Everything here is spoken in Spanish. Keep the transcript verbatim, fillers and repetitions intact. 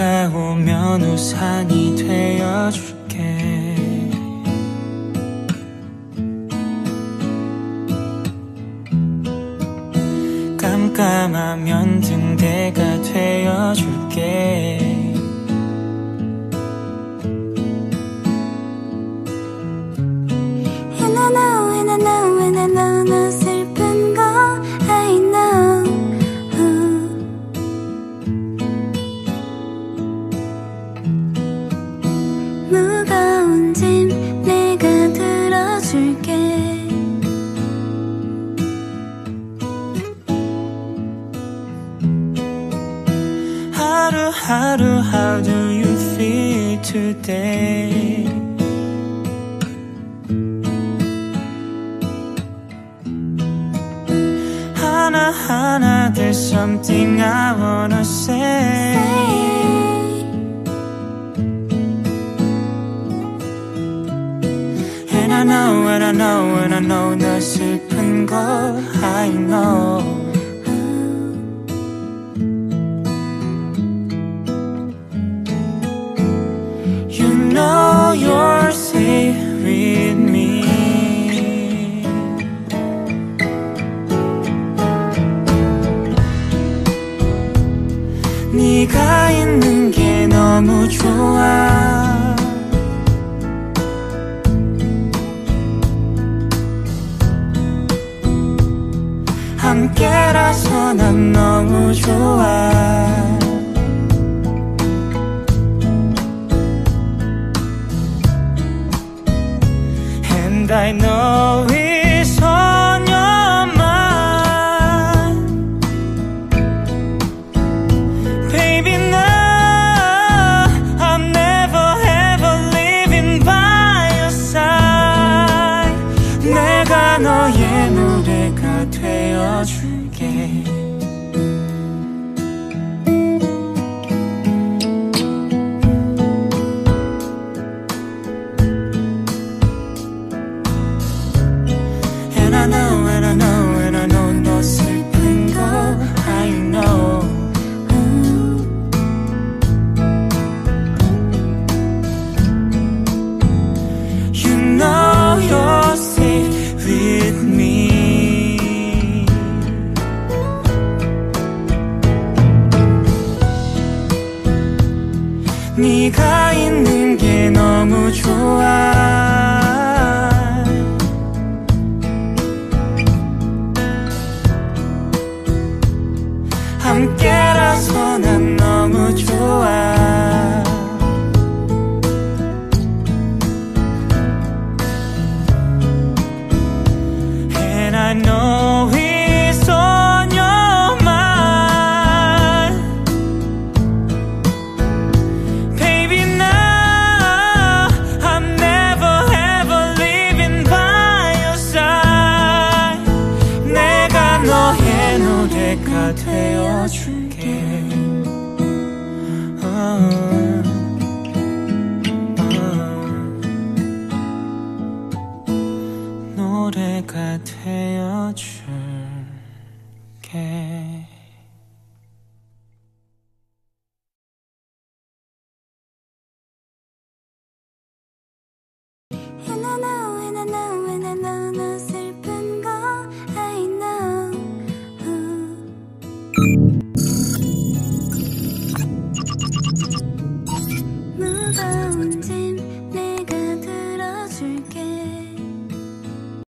비가 오면 우산이 되어줄게. 깜깜하면 등대가 되어줄게. 하루, how do you feel today? 하나, 하나, there's something I wanna say. And I know, and I know, and I know, 너 슬픈 거, I know. Know you're safe with me. 네가 있는 게 너무 좋아. 함께라서 난 너무 좋아. I know it's on your mind, baby. Now I'm never ever living by your side. 내가 너의 노래가 되어줄게. 네가 있는 게 너무 좋아. 함께라서 난 너무 좋아. And I know it's on your mind. Baby, now I'm never ever living by your side. 내가 너의 노래가 되어줄게. Oh. 노래가 되어줄게.